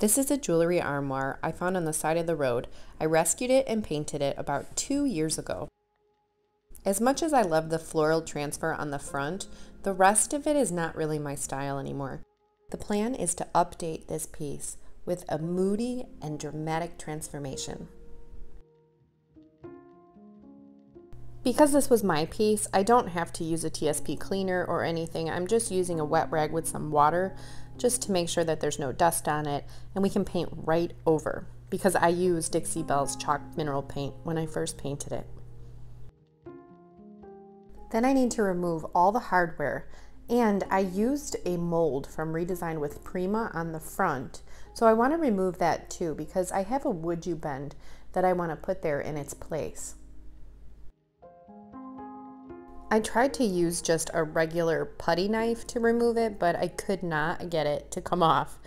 This is a jewelry armoire I found on the side of the road. I rescued it and painted it about 2 years ago. As much as I love the floral transfer on the front, the rest of it is not really my style anymore. The plan is to update this piece with a moody and dramatic transformation. Because this was my piece, I don't have to use a TSP cleaner or anything. I'm just using a wet rag with some water just to make sure that there's no dust on it, and we can paint right over because I used Dixie Belle's chalk mineral paint when I first painted it. Then I need to remove all the hardware, and I used a mold from Redesign with Prima on the front. So I want to remove that too because I have a WoodUBend that I want to put there in its place. I tried to use just a regular putty knife to remove it, but I could not get it to come off.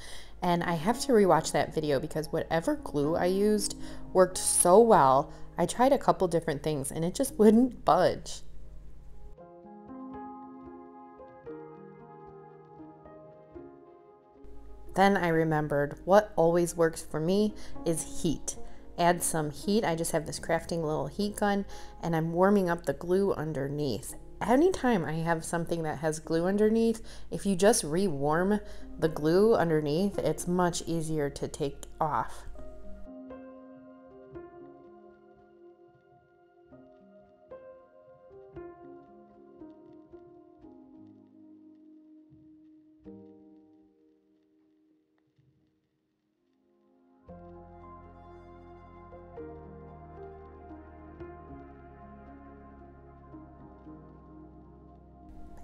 And I have to rewatch that video because whatever glue I used worked so well. I tried a couple different things and it just wouldn't budge. Then I remembered what always works for me is heat. Add some heat. I just have this crafting little heat gun and I'm warming up the glue underneath. Anytime I have something that has glue underneath, if you just rewarm the glue underneath, it's much easier to take off.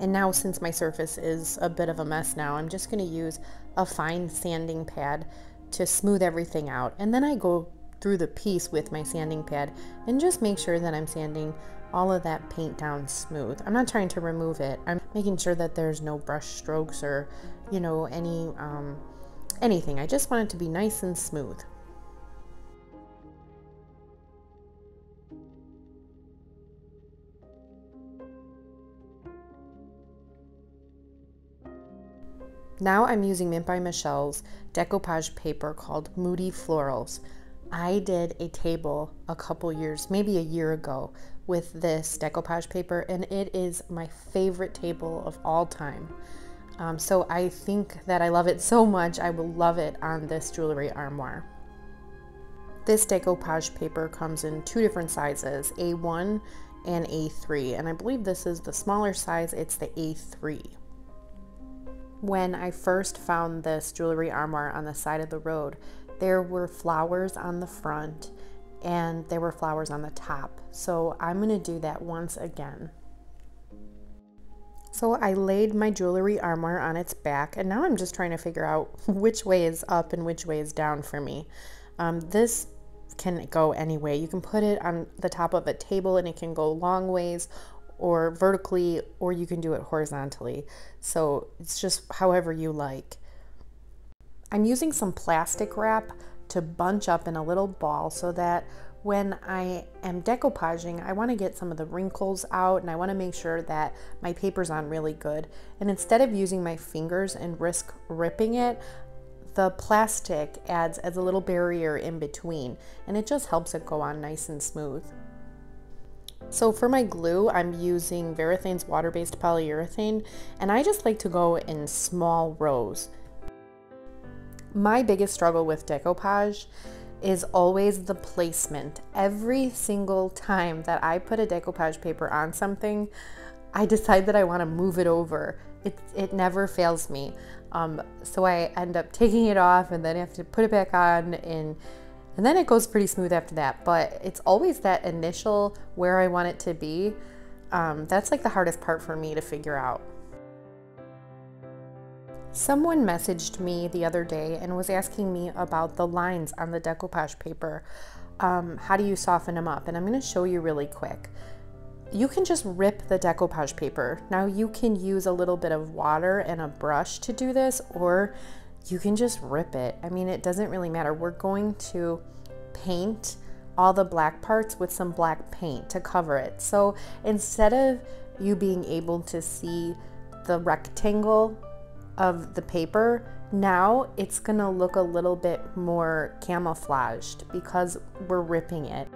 And now, since my surface is a bit of a mess now, I'm just going to use a fine sanding pad to smooth everything out. And then I go through the piece with my sanding pad and just make sure that I'm sanding all of that paint down smooth. I'm not trying to remove it. I'm making sure that there's no brush strokes or, you know, anything. I just want it to be nice and smooth. Now I'm using Mint by Michelle's decoupage paper called Moody Florals. I did a table a couple years, maybe a year ago, with this decoupage paper, and it is my favorite table of all time. So I think that I love it so much, I will love it on this jewelry armoire. This decoupage paper comes in two different sizes, A1 and A3, and I believe this is the smaller size, it's the A3. When I first found this jewelry armoire on the side of the road, there were flowers on the front and there were flowers on the top. So I'm gonna do that once again. So I laid my jewelry armoire on its back, and now I'm just trying to figure out which way is up and which way is down for me. This can go any way. You can put it on the top of a table and it can go long ways or vertically, or you can do it horizontally. So it's just however you like. I'm using some plastic wrap to bunch up in a little ball so that when I am decoupaging, I want to get some of the wrinkles out and I want to make sure that my paper's on really good. And instead of using my fingers and risk ripping it, the plastic adds as a little barrier in between, and it just helps it go on nice and smooth. So for my glue, I'm using Varathane's water-based polyurethane, and I just like to go in small rows. My biggest struggle with decoupage is always the placement. Every single time that I put a decoupage paper on something, I decide that I want to move it over. It never fails me. So I end up taking it off and then I have to put it back on, and then it goes pretty smooth after that, but it's always that initial where I want it to be. That's like the hardest part for me to figure out. Someone messaged me the other day and was asking me about the lines on the decoupage paper. How do you soften them up? And I'm going to show you really quick. You can just rip the decoupage paper. Now you can use a little bit of water and a brush to do this, or you can just rip it. I mean, it doesn't really matter. We're going to paint all the black parts with some black paint to cover it. So instead of you being able to see the rectangle of the paper, Now it's gonna look a little bit more camouflaged because we're ripping it.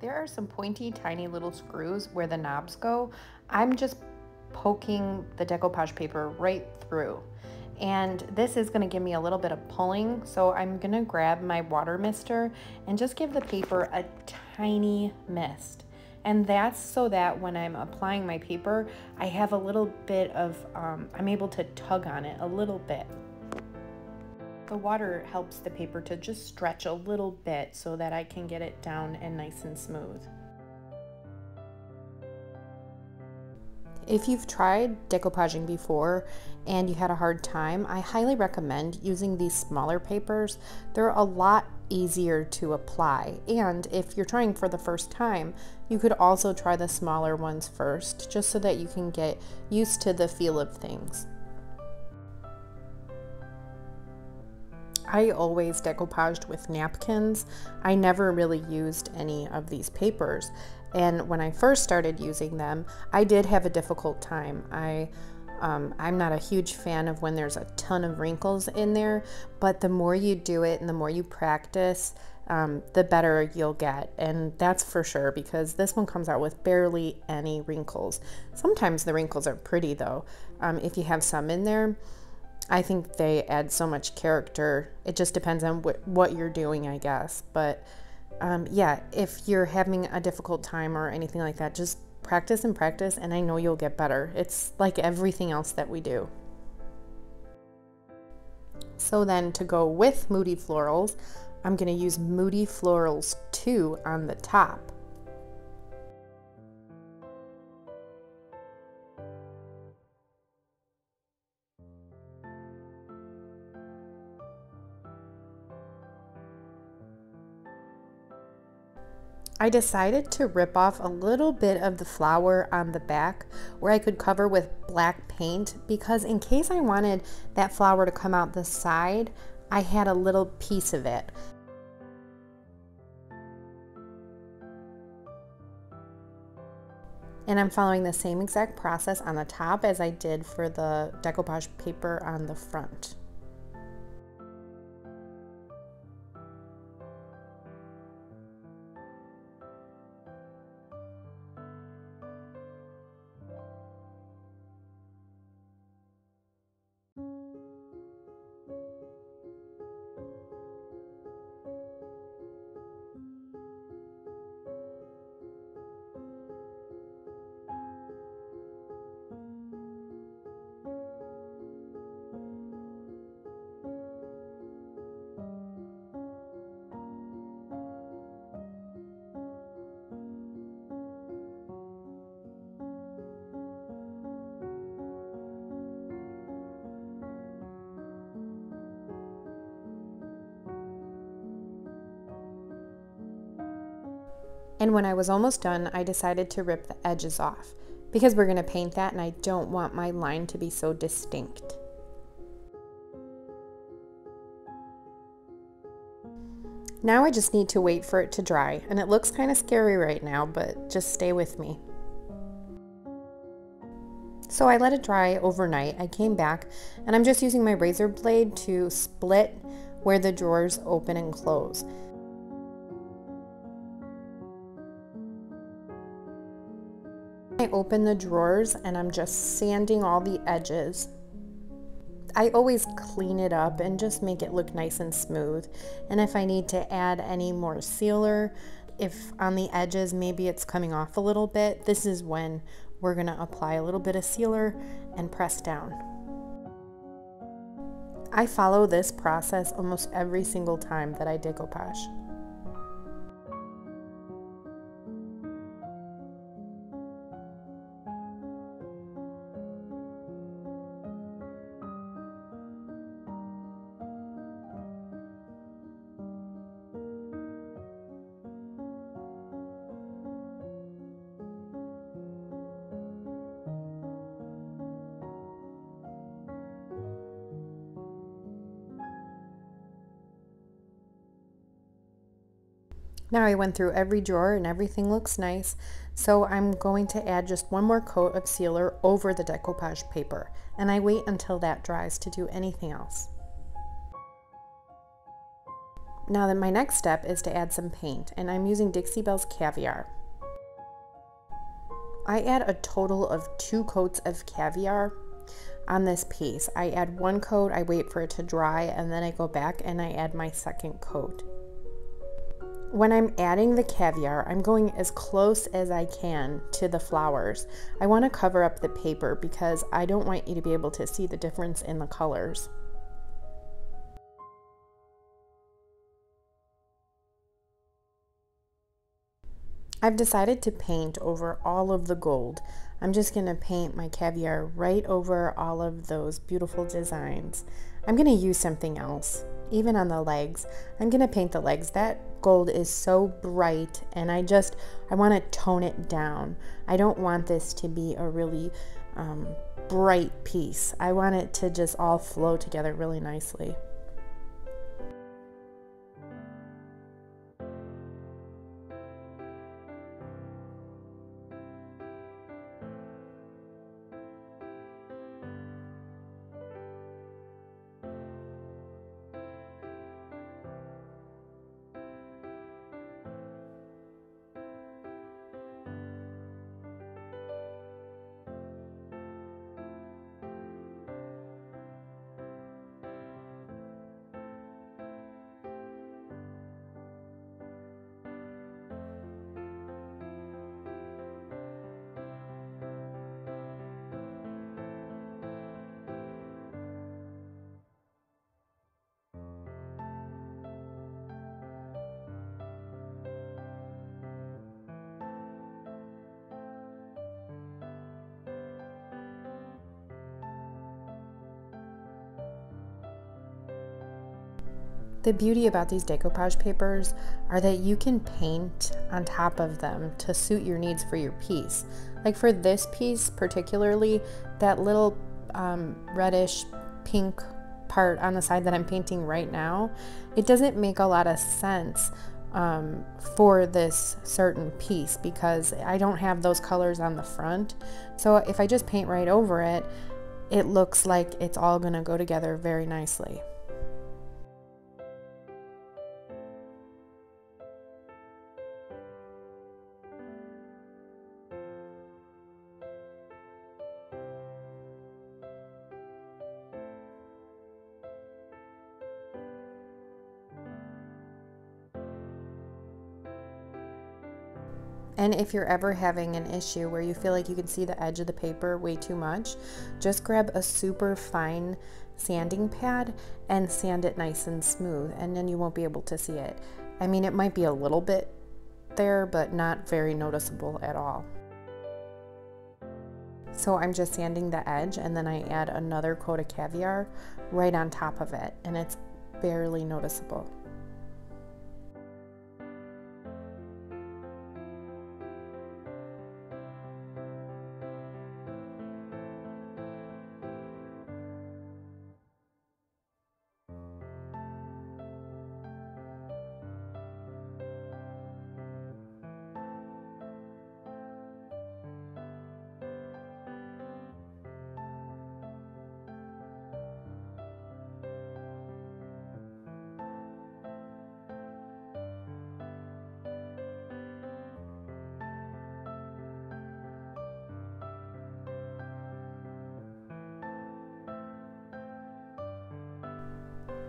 There are some pointy, tiny little screws where the knobs go. I'm just poking the decoupage paper right through. And this is gonna give me a little bit of pulling. So I'm gonna grab my water mister and just give the paper a tiny mist. And that's so that when I'm applying my paper, I have a little bit of, I'm able to tug on it a little bit. The water helps the paper to just stretch a little bit so that I can get it down and nice and smooth. If you've tried decoupaging before and you had a hard time, I highly recommend using these smaller papers. They're a lot easier to apply. And if you're trying for the first time, you could also try the smaller ones first, just so that you can get used to the feel of things. I always decoupaged with napkins. I never really used any of these papers. And when I first started using them, I did have a difficult time. I'm not a huge fan of when there's a ton of wrinkles in there, but the more you do it and the more you practice, the better you'll get. And that's for sure, because this one comes out with barely any wrinkles. Sometimes the wrinkles are pretty though. If you have some in there, I think they add so much character. It just depends on what you're doing, I guess. But yeah, if you're having a difficult time or anything like that, just practice and practice, and I know you'll get better. It's like everything else that we do. So then to go with Moody Florals, I'm gonna use Moody Florals 2 on the top. I decided to rip off a little bit of the flower on the back where I could cover with black paint, because in case I wanted that flower to come out the side, I had a little piece of it. And I'm following the same exact process on the top as I did for the decoupage paper on the front. And when I was almost done, I decided to rip the edges off because we're gonna paint that, and I don't want my line to be so distinct. Now I just need to wait for it to dry, and it looks kind of scary right now, but just stay with me. So I let it dry overnight. I came back and I'm just using my razor blade to split where the drawers open and close. I open the drawers and I'm just sanding all the edges. I always clean it up and just make it look nice and smooth. And if I need to add any more sealer, if on the edges maybe it's coming off a little bit, this is when we're gonna apply a little bit of sealer and press down. I follow this process almost every single time that I decoupage. Now I went through every drawer and everything looks nice, so I'm going to add just one more coat of sealer over the decoupage paper, and I wait until that dries to do anything else. Now then my next step is to add some paint, and I'm using Dixie Belle's Caviar. I add a total of 2 coats of caviar on this piece. I add one coat, I wait for it to dry, and then I go back and I add my second coat. When I'm adding the caviar, I'm going as close as I can to the flowers. I want to cover up the paper because I don't want you to be able to see the difference in the colors. I've decided to paint over all of the gold. I'm just going to paint my caviar right over all of those beautiful designs. I'm going to use something else. Even on the legs, I'm gonna paint the legs. That gold is so bright, and I want to tone it down. I don't want this to be a really bright piece. I want it to just all flow together really nicely. The beauty about these decoupage papers are that you can paint on top of them to suit your needs for your piece. Like for this piece particularly, that little reddish pink part on the side that I'm painting right now, it doesn't make a lot of sense for this certain piece because I don't have those colors on the front. So if I just paint right over it, it looks like it's all gonna go together very nicely. And if you're ever having an issue where you feel like you can see the edge of the paper way too much, just grab a super fine sanding pad and sand it nice and smooth, and then you won't be able to see it. I mean, it might be a little bit there, but not very noticeable at all. So I'm just sanding the edge, and then I add another coat of caviar right on top of it, and it's barely noticeable.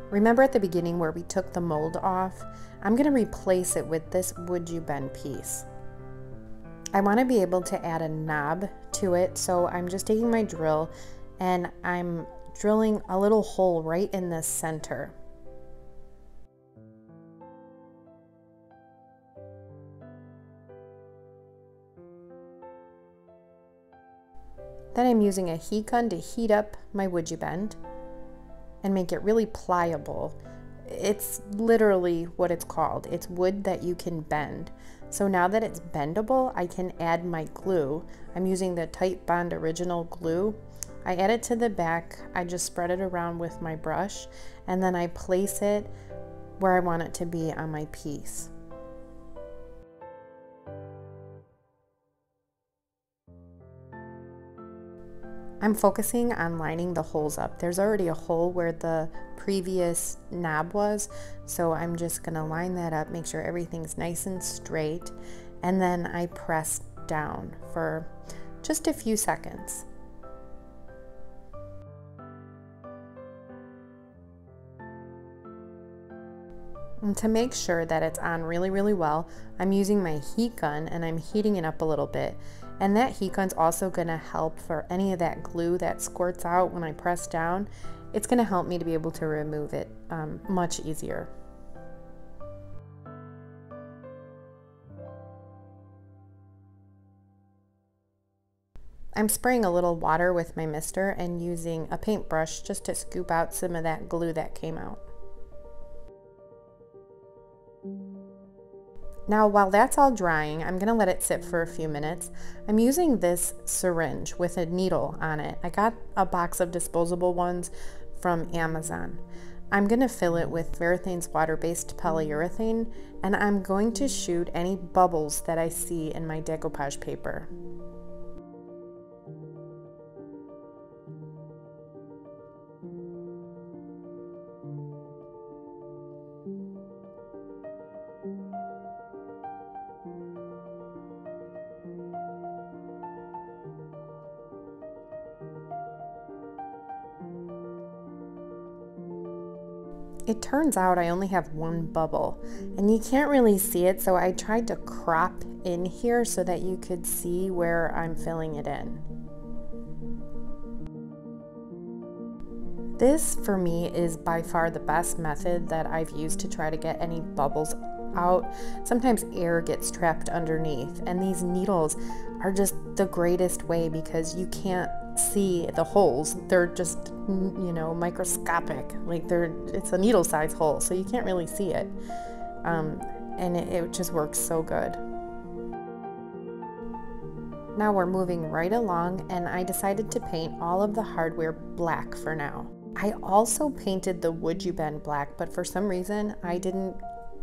Remember at the beginning where we took the mold off? I'm going to replace it with this WoodUBend piece. I want to be able to add a knob to it, so I'm just taking my drill and I'm drilling a little hole right in the center. Then I'm using a heat gun to heat up my WoodUBend and make it really pliable. It's literally what it's called. It's wood that you can bend. So now that it's bendable, I can add my glue. I'm using the Titebond original glue. I add it to the back. I just spread it around with my brush, and then I place it where I want it to be on my piece. I'm focusing on lining the holes up. There's already a hole where the previous knob was, so I'm just gonna line that up, make sure everything's nice and straight, and then I press down for just a few seconds. And to make sure that it's on really well, I'm using my heat gun and I'm heating it up a little bit. And that heat gun's also gonna help for any of that glue that squirts out when I press down. It's gonna help me to be able to remove it much easier. I'm spraying a little water with my mister and using a paintbrush just to scoop out some of that glue that came out. Now, while that's all drying, I'm gonna let it sit for a few minutes. I'm using this syringe with a needle on it. I got a box of disposable ones from Amazon. I'm gonna fill it with Varathane's water-based polyurethane, and I'm going to shoot any bubbles that I see in my decoupage paper. It turns out I only have one bubble, and you can't really see it, so I tried to crop in here so that you could see where I'm filling it in. This, for me, is by far the best method that I've used to try to get any bubbles out. Sometimes air gets trapped underneath, and these needles are just the greatest way because you can't see the holes. They're just, you know, microscopic, like it's a needle size hole, so you can't really see it, and it just works so good. Now we're moving right along, and I decided to paint all of the hardware black for now. I also painted the WoodUBend black, but for some reason I didn't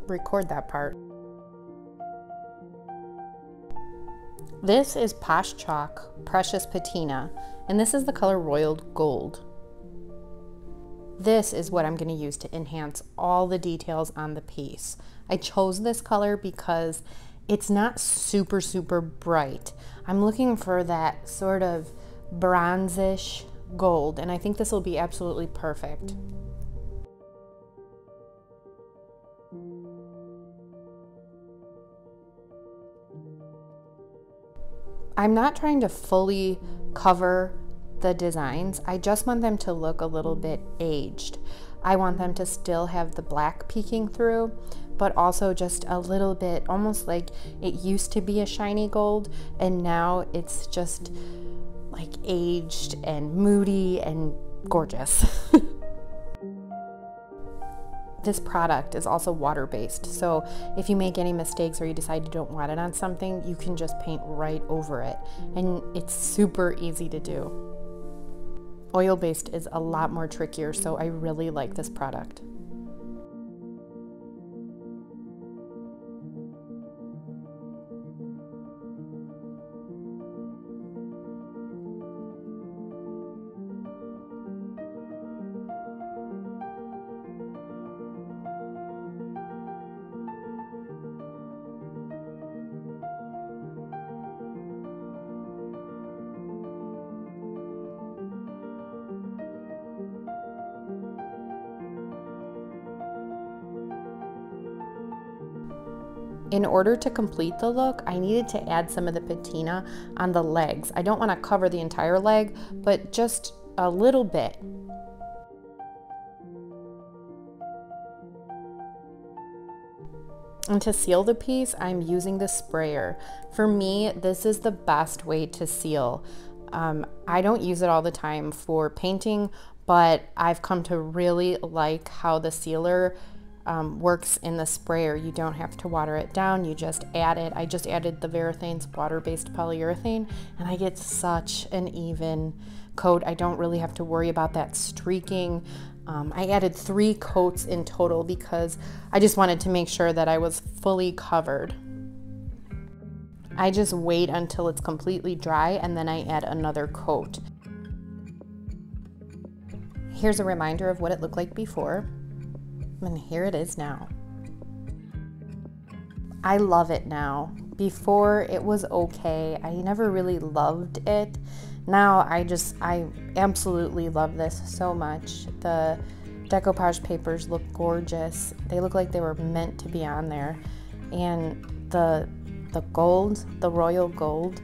record that part. This is Posh Chalk Precious Patina, and this is the color Royal Gold. This is what I'm going to use to enhance all the details on the piece. I chose this color because it's not super bright. I'm looking for that sort of bronzish gold, and I think this will be absolutely perfect. I'm not trying to fully cover the designs. I just want them to look a little bit aged. I want them to still have the black peeking through, but also just a little bit, almost like it used to be a shiny gold, and now it's just like aged and moody and gorgeous. This product is also water-based, so if you make any mistakes or you decide you don't want it on something, you can just paint right over it, and it's super easy to do. Oil-based is a lot more trickier, so I really like this product. In order to complete the look, I needed to add some of the patina on the legs. I don't want to cover the entire leg, but just a little bit. And to seal the piece, I'm using the sprayer. For me, this is the best way to seal. I don't use it all the time for painting, but I've come to really like how the sealer works in the sprayer. You don't have to water it down, you just add it. I just added the Varathane's water-based polyurethane and I get such an even coat. I don't really have to worry about that streaking. I added 3 coats in total because I just wanted to make sure that I was fully covered. I just wait until it's completely dry and then I add another coat. Here's a reminder of what it looked like before. And here it is now. I love it now. Before it was okay. I never really loved it. Now I absolutely love this so much. The decoupage papers look gorgeous. They look like they were meant to be on there. And the gold, the royal gold,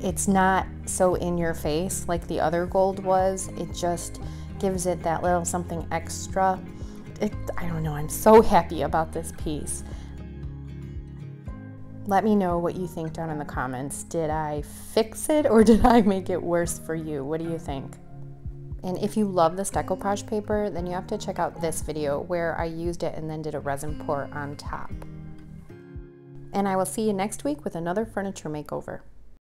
it's not so in your face like the other gold was. It just gives it that little something extra. I don't know, I'm so happy about this piece. Let me know what you think down in the comments. Did I fix it or did I make it worse for you? What do you think? And if you love this decoupage paper, then you have to check out this video where I used it and then did a resin pour on top. And I will see you next week with another furniture makeover.